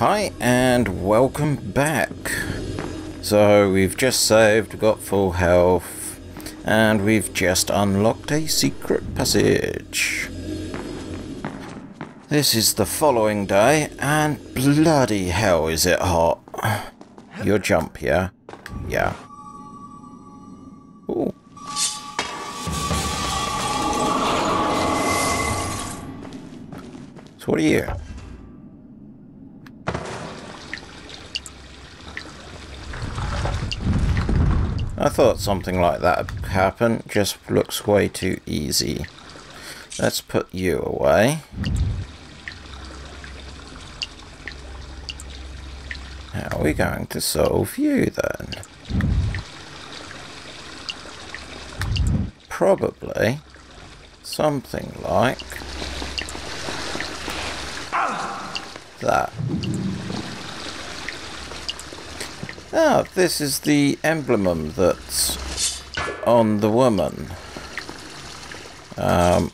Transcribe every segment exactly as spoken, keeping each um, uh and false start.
Hi, and welcome back. So we've just saved, got full health, and we've just unlocked a secret passage. This is the following day, and bloody hell is it hot. Your jump, yeah? Yeah. Ooh. So what are you? I thought something like that would happen, just looks way too easy. Let's put you away. How are we going to solve you then? Probably something like that. Ah, this is the emblem that's on the woman. Um,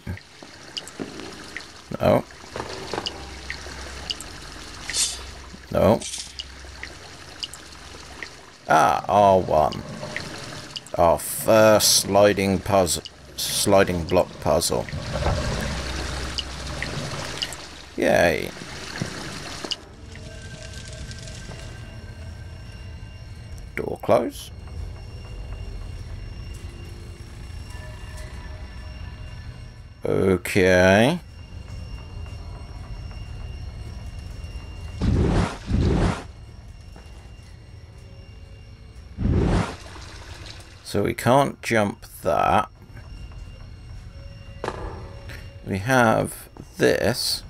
no. No. Ah, R one. Our first sliding puzzle, sliding block puzzle. Yay. Door close. Okay. So we can't jump that. We have this.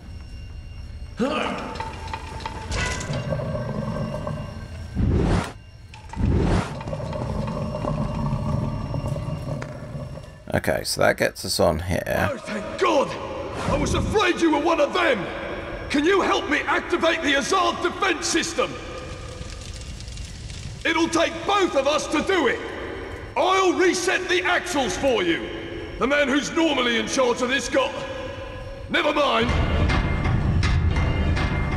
Okay, so that gets us on here. Oh, thank God! I was afraid you were one of them! Can you help me activate the Azad defense system? It'll take both of us to do it! I'll reset the axles for you! The man who's normally in charge of this got... Never mind!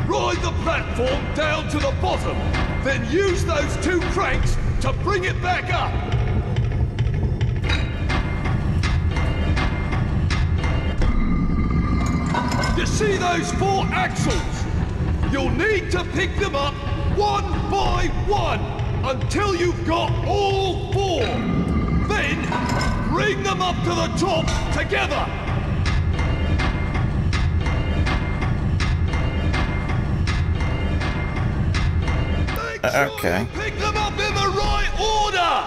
Ride the platform down to the bottom, then use those two cranks to bring it back up! You see those four axles? You'll need to pick them up one by one until you've got all four. Then bring them up to the top together. Make uh, okay. Sure you pick them up in the right order.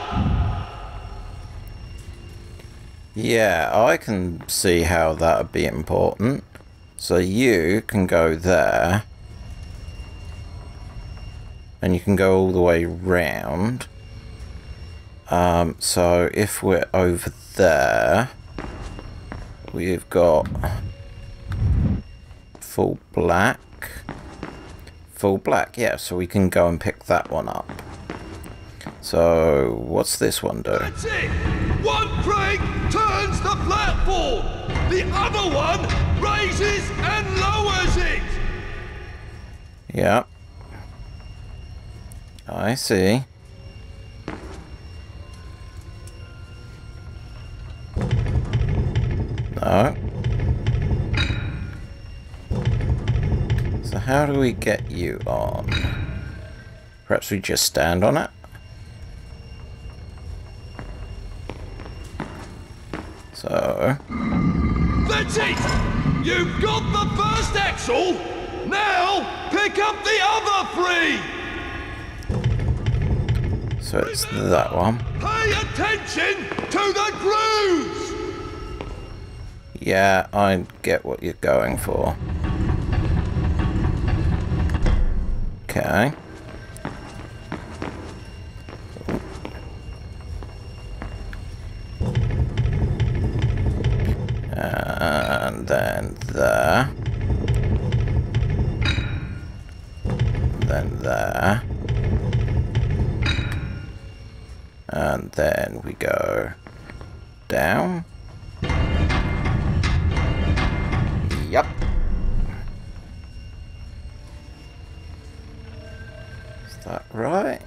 Yeah, I can see how that would be important. So you can go there, and you can go all the way round. Um, so if we're over there, we've got full black, full black, yeah, so we can go and pick that one up. So what's this one do? That's it. One crank turns the platform, the other one raises and lowers it! Yeah. I see. No. So how do we get you on? Perhaps we just stand on it? So... That's it! You've got the first axle! Now, pick up the other three! So it's that one. Pay attention to the grooves! Yeah, I get what you're going for. Okay. And then there. Then there. And then we go down. Yep. Is that right?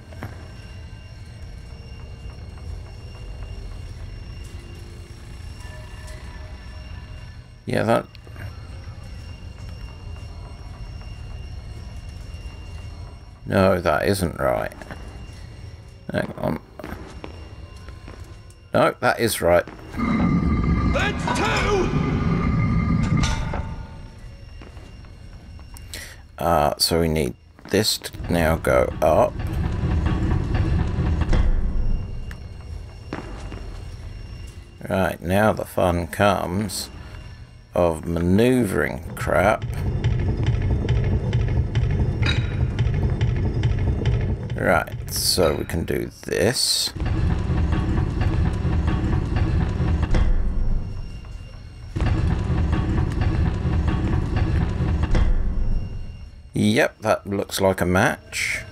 Yeah, that. No, that isn't right. Hang on. No, that is right. That's two! Uh, so we need this to now go up. Right, now the fun comes of maneuvering crap. Right, so we can do this. Yep, that looks like a match.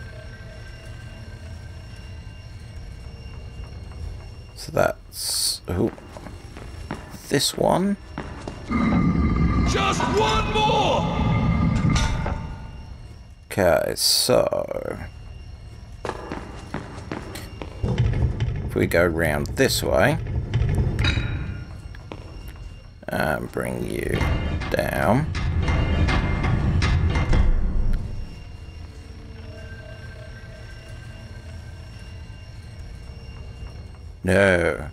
So that's... Ooh, this one. Just one more! Okay, so... If we go round this way... And bring you down... No.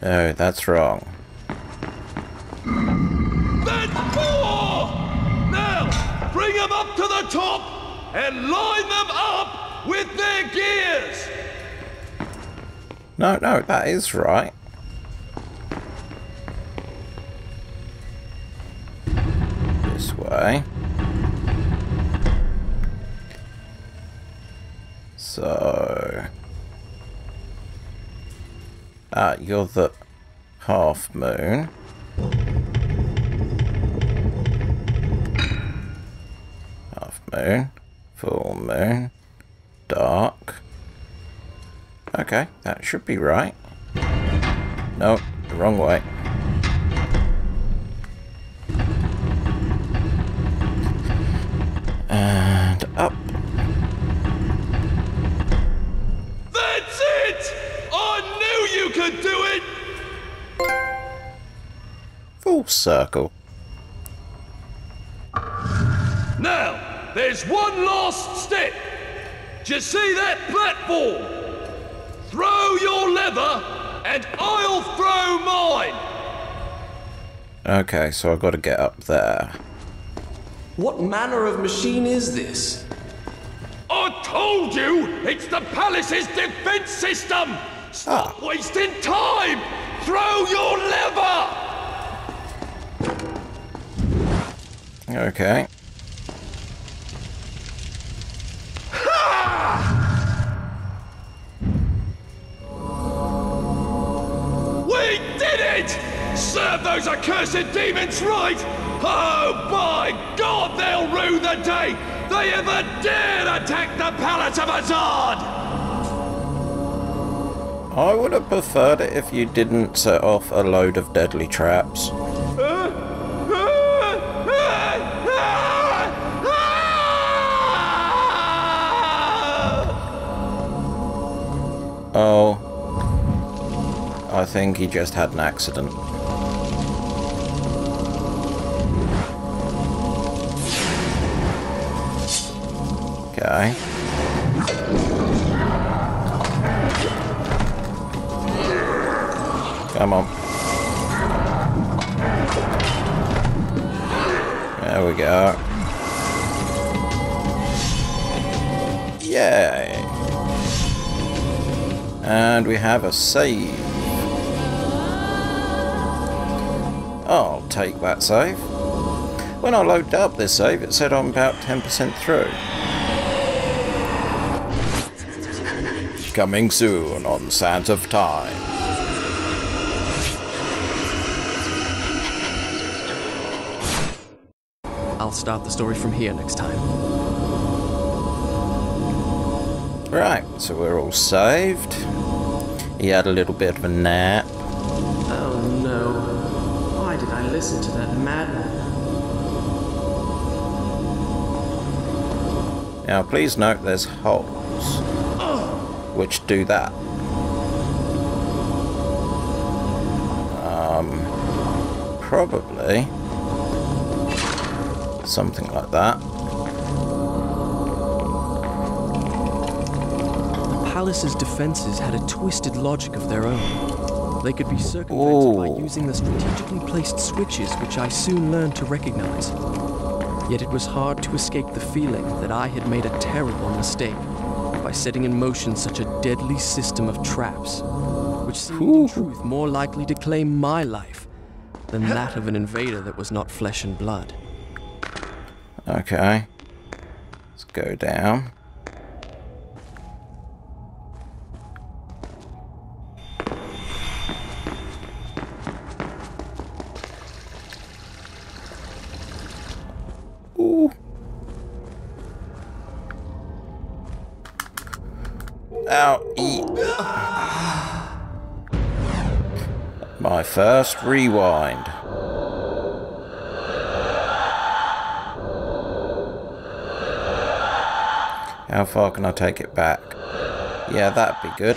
No, that's wrong. That's four! Now, bring them up to the top and line them up with their gears! No, no, that is right. This way. So... Ah, you're the half moon. Half moon, full moon, dark. Okay, that should be right. No, the wrong way. And up. That's it! I knew you could do it! Full circle. Now, there's one last step. Do you see that platform? Throw your lever and I'll throw mine. Okay, so I've got to get up there. What manner of machine is this? I told you, it's the palace's defense system. Stop ah. wasting time! Throw your lever! Okay. Ha! We did it! Serve those accursed demons right! Oh, by God, they'll rue the day they ever dared attack the palace of Azad! I would have preferred it if you didn't set off a load of deadly traps. Oh. I think he just had an accident. Okay. Come on. There we go. Yay! And we have a save. I'll take that save. When I loaded up this save, it said I'm about ten percent through. Coming soon on Sands of Time. I'll start the story from here next time. Right, so we're all saved. He had a little bit of a nap. Oh no. Why did I listen to that madman? Now please note there's holes which do that. Um, probably something like that. The palace's defenses had a twisted logic of their own. They could be circumvented Ooh. by using the strategically placed switches, which I soon learned to recognize. Yet it was hard to escape the feeling that I had made a terrible mistake by setting in motion such a deadly system of traps, which seemed Ooh. in truth more likely to claim my life than that of an invader that was not flesh and blood. Okay, let's go down. My first rewind. How far can I take it back? Yeah, that'd be good.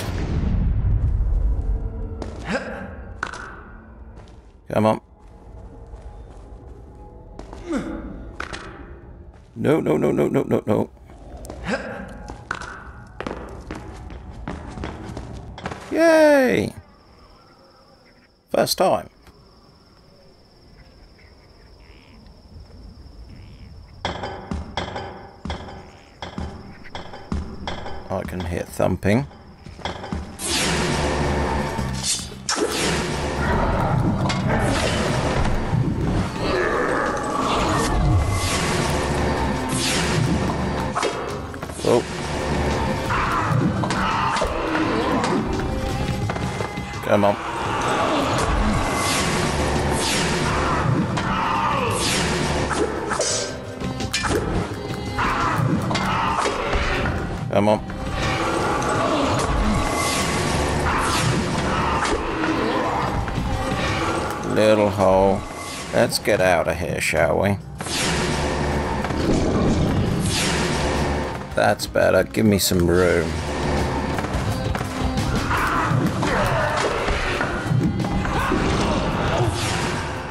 Come on. No, no, no, no, no, no, no. Yay! First time. I can hear thumping. Oh. Come on. Come on. Little hole. Let's get out of here, shall we? That's better. Give me some room.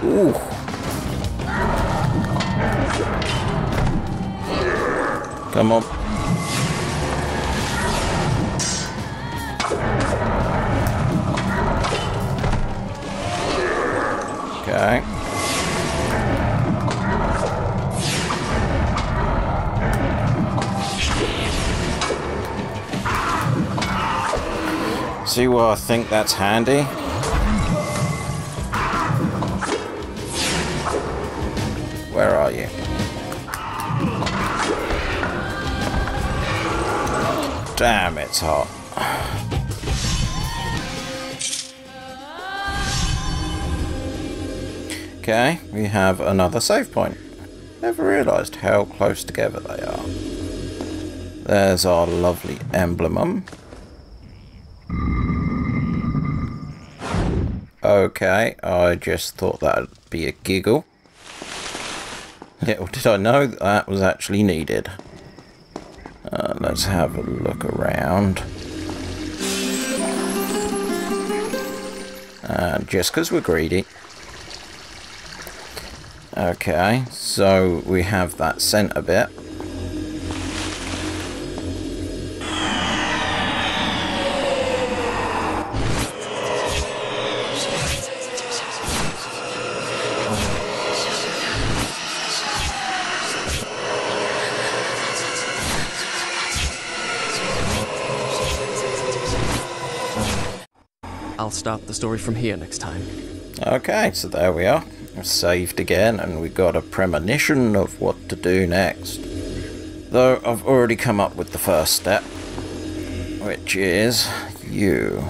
Ooh. Come on. Okay. See why I think that's handy? Where are you? Damn, it's hot. Okay, we have another save point. Never realised how close together they are. There's our lovely emblem. Okay, I just thought that'd be a giggle. Little did I know that was actually needed. Uh, let's have a look around. Uh, just because we're greedy. Okay, so we have that centre bit. I'll start the story from here next time. Okay, so there we are. Saved again, and we got a premonition of what to do next. Though I've already come up with the first step, which is you.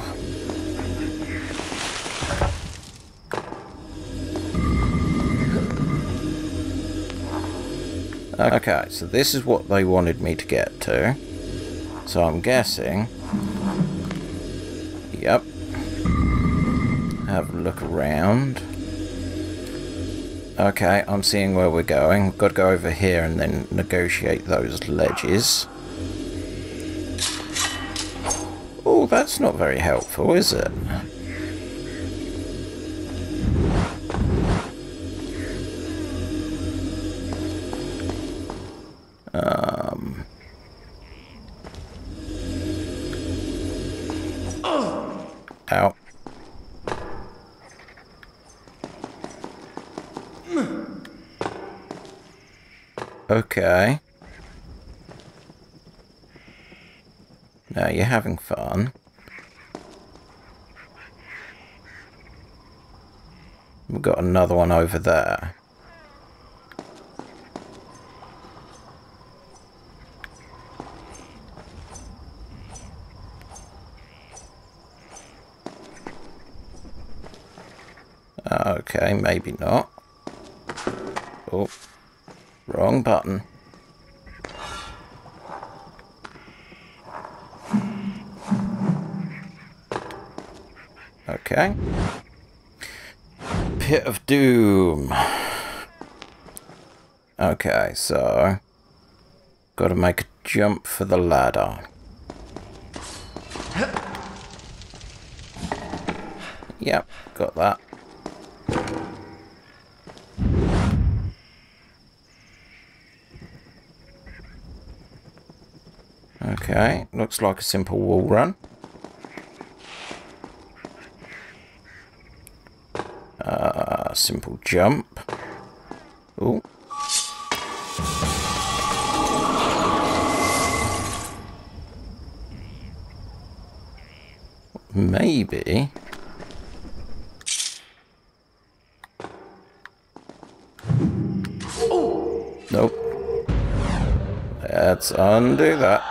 Okay, so this is what they wanted me to get to. So I'm guessing. Yep. Have a look around. Okay, I'm seeing where we're going. Got to go over here and then negotiate those ledges. Oh, that's not very helpful, is it? Um. Ow. Okay. Now you're having fun. We've got another one over there. Okay, maybe not. Oh, wrong button. Okay. Pit of Doom. Okay, so got to make a jump for the ladder. Yep, got that. Okay, looks like a simple wall run. Uh, simple jump. Ooh. Maybe. Nope. Let's undo that.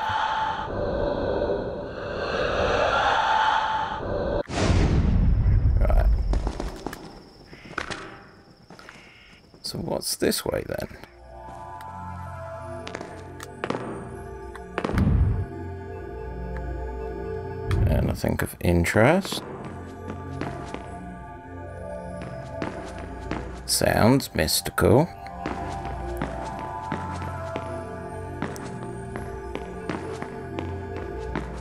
What's this way then? Anything of interest? Sounds mystical.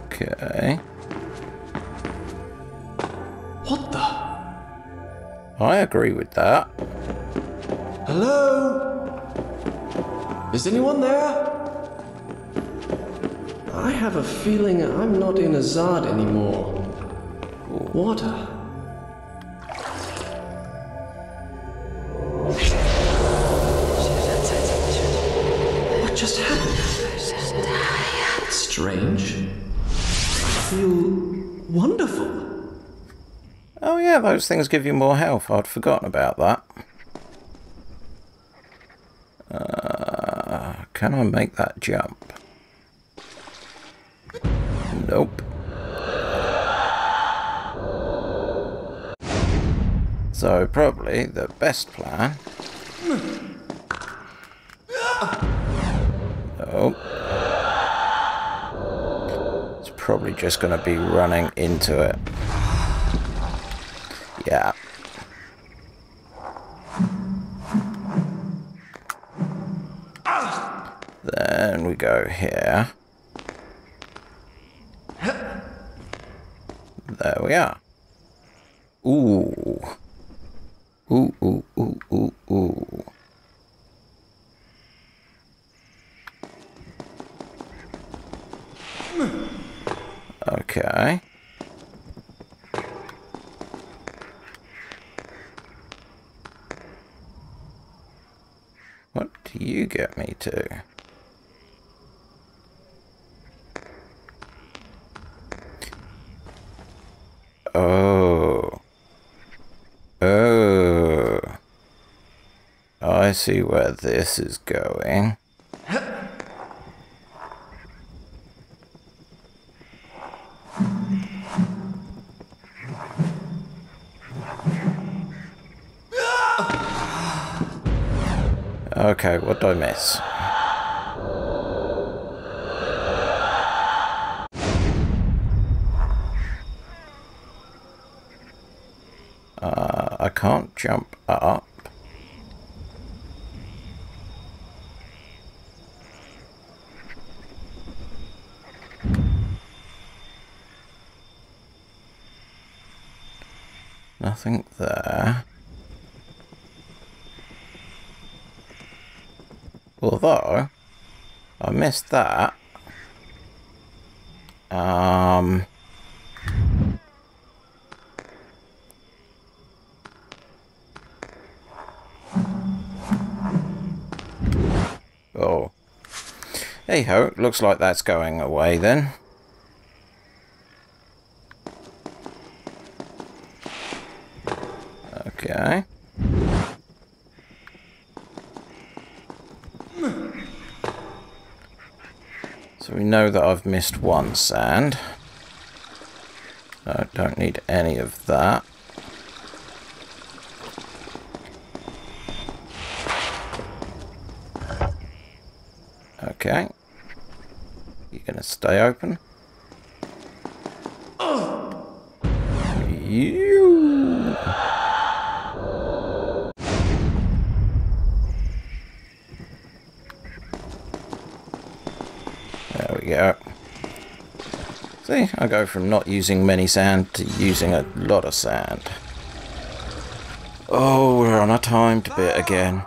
Okay. What the? I agree with that. Hello? Is anyone there? I have a feeling I'm not in Azad anymore. Water. What just happened? It's strange. I feel wonderful. Oh yeah, those things give you more health. I'd forgotten about that. Can I make that jump? Nope. So probably the best plan. Nope. It's probably just going to be running into it. Yeah. Then we go here. There we are. Ooh. Ooh, ooh, ooh, ooh, ooh. Okay. What do you get me to? Oh. Oh. I see where this is going. Okay, what did I miss? Can't jump up. nothing there. Although, I missed that. Um... Oh. Hey ho, looks like that's going away then. Okay. So we know that I've missed one sand. I don't need any of that. Okay. You're gonna stay open. You. There we go. See, I go from not using many sand to using a lot of sand. Oh, we're on a timed bit again.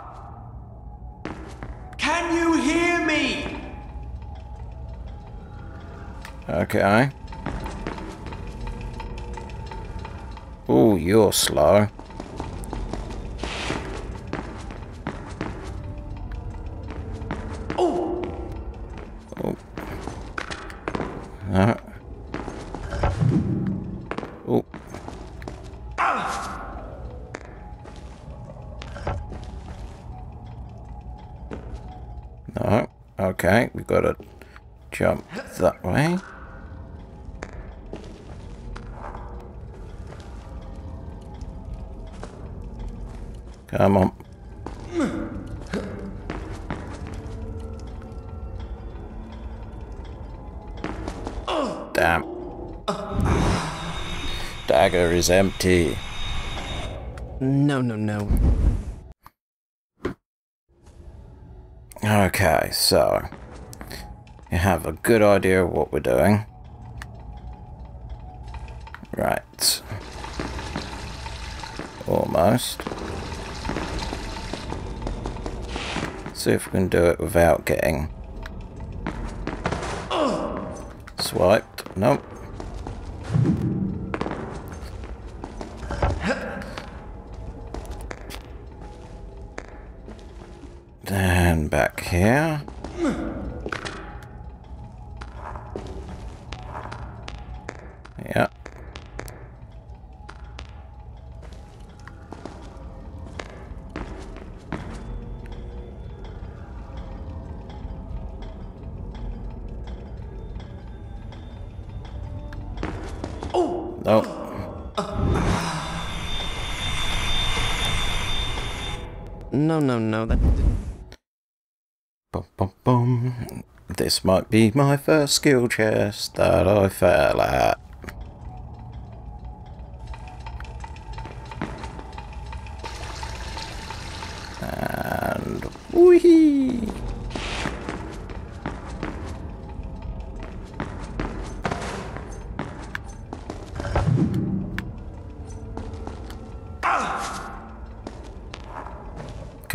Okay. Oh, you're slow. Oh. Oh. Uh. Oh. Ah. No. Okay, we gotta jump that way. Come on. Damn. Dagger is empty. No, no, no. Okay, so you have a good idea of what we're doing. Right. Almost. See if we can do it without getting swiped. Nope. Then back here. Yeah. Nope. No, no, no. That bum, bum, bum. This might be my first skill chest that I fell at. And wee-hee.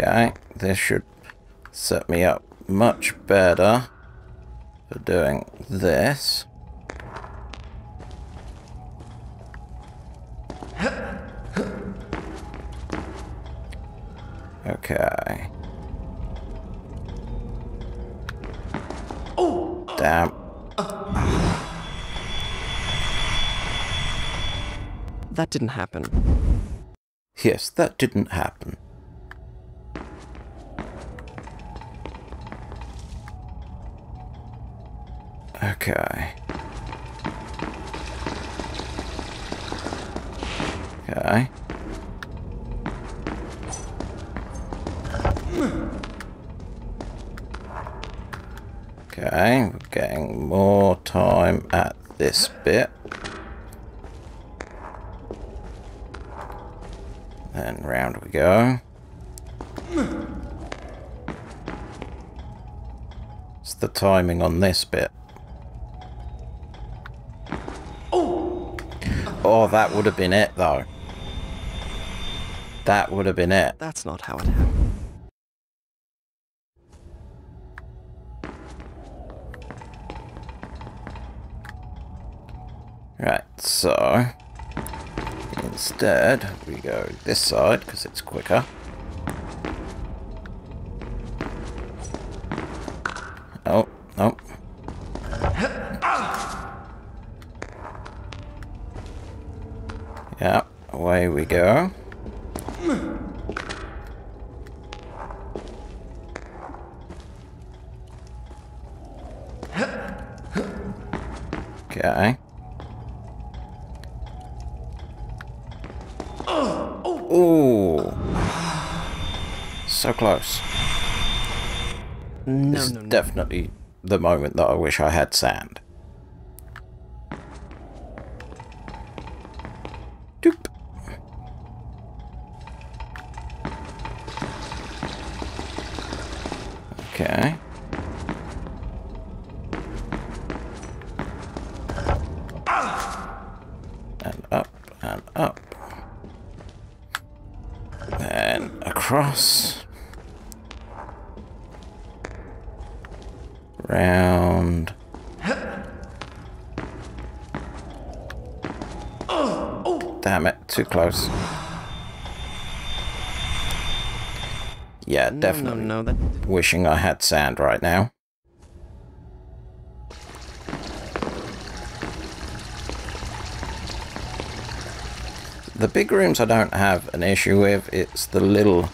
Okay, this should set me up much better for doing this. Okay. Oh, damn. That didn't happen. Yes, that didn't happen. Okay. Okay. Okay, we're getting more time at this bit. Then round we go. It's the timing on this bit. Oh, that would have been it, though. That would have been it. That's not how it happened. Right, so instead we go this side because it's quicker. Oh, no. Yeah, away we go. Okay. Ooh. So close. No, this is no, no. Definitely the moment that I wish I had sand. Doop. Okay. And up, and up. Then across. Round. Damn it, too close. Yeah, definitely no, no, no, wishing I had sand right now. The big rooms I don't have an issue with, it's the little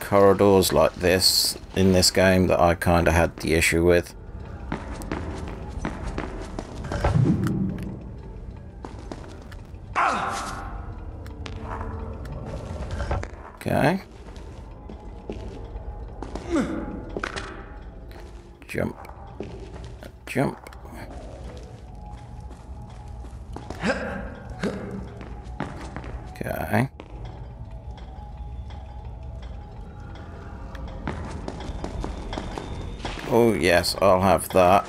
corridors like this in this game that I kind of had the issue with. Okay. Jump. Jump. Okay. Oh yes, I'll have that.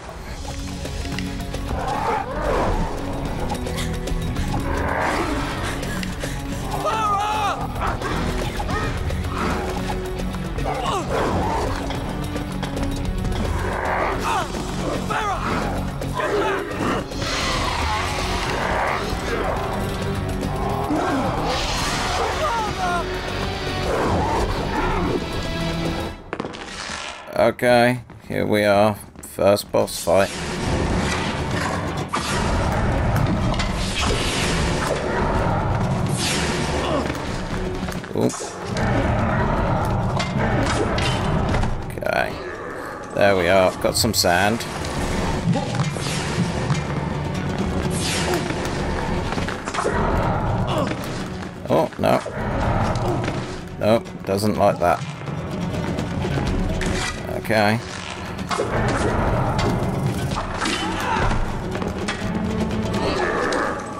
Okay, here we are, first boss fight. Ooh. Okay, there we are, got some sand. Oh, no. Nope, doesn't like that. Okay.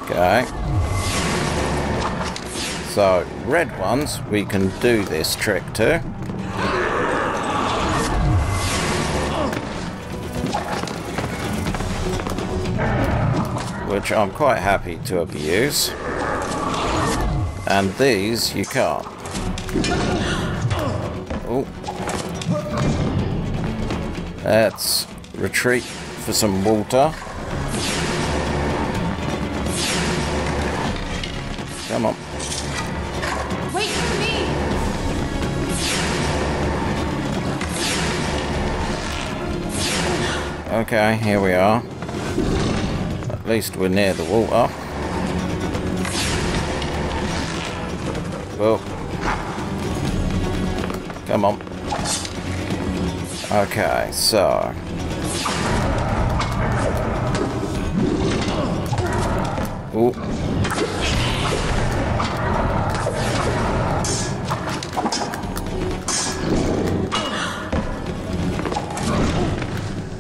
Okay. So, red ones, we can do this trick too. Which I'm quite happy to abuse. And these, you can't. Oh. Let's retreat for some water. Come on. Wait for me. Okay, here we are. At least we're near the water. Well. Come on. Okay, so ooh.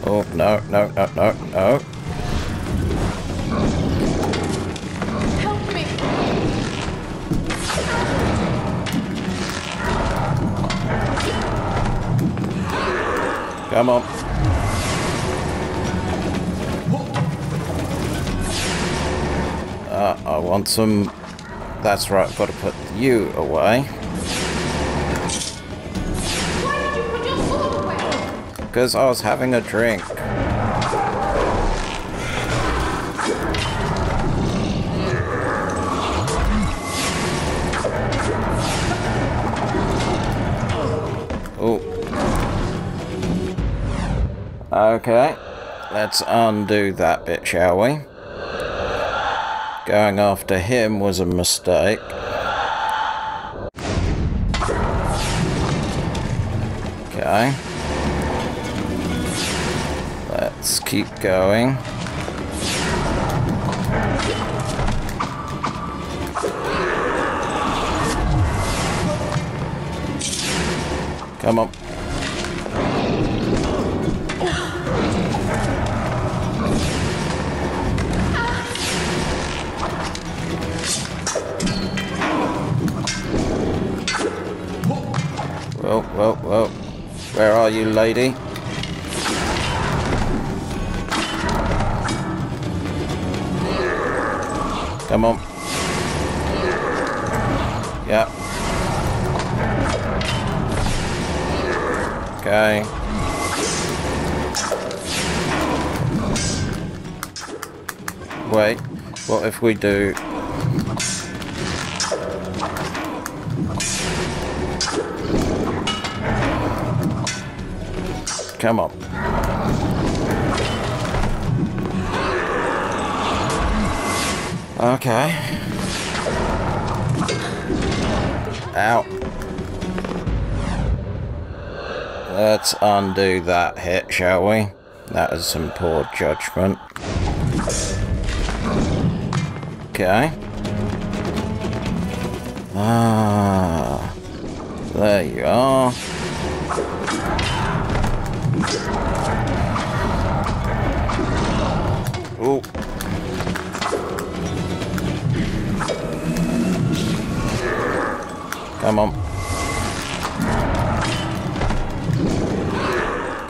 Oh no, no, no, no, no. Help me. Come on. Uh, I want some That's right, I've got to put you away. Because I was having a drink. Oh. Okay. Let's undo that bit, shall we? Going after him was a mistake. Okay. Let's keep going. Come on. Whoa, whoa, whoa. Where are you, lady? Come on. Yeah. Okay. Wait, what if we do? Come on. Okay. Ow. Let's undo that hit, shall we? That is some poor judgment. Okay. Ah. There you are. Oh. Come on.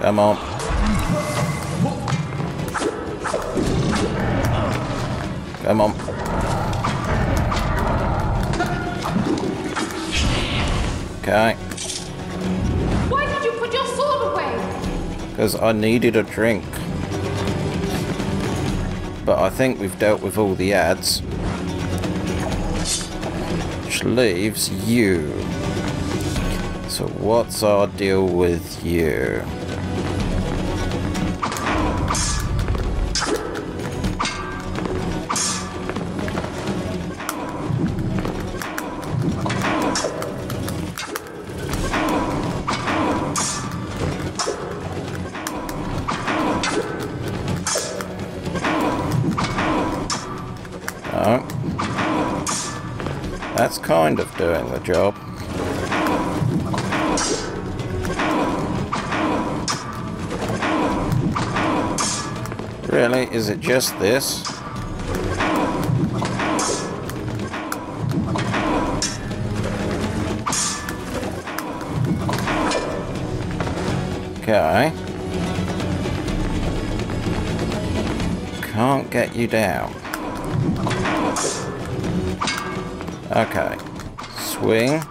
Come on. Come on. Okay. Why did you put your sword away? Because I needed a drink. But I think we've dealt with all the ads. Which leaves you. So what's our deal with you? That's kind of doing the job. Really, is it just this? Okay. Can't get you down. Okay, swing,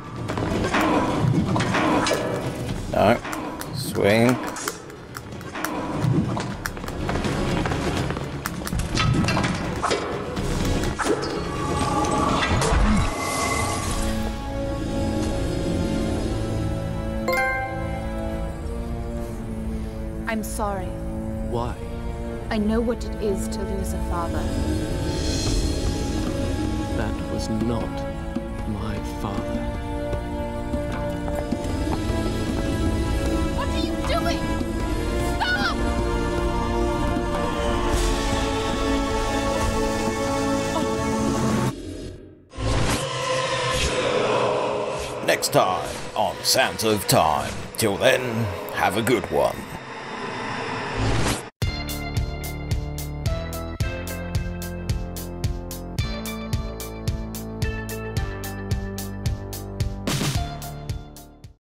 no, swing, I'm sorry. Why? I know what it is to lose a father. That was not my father. What are you doing? Stop! Oh. Next time on Sands of Time. Till then, have a good one.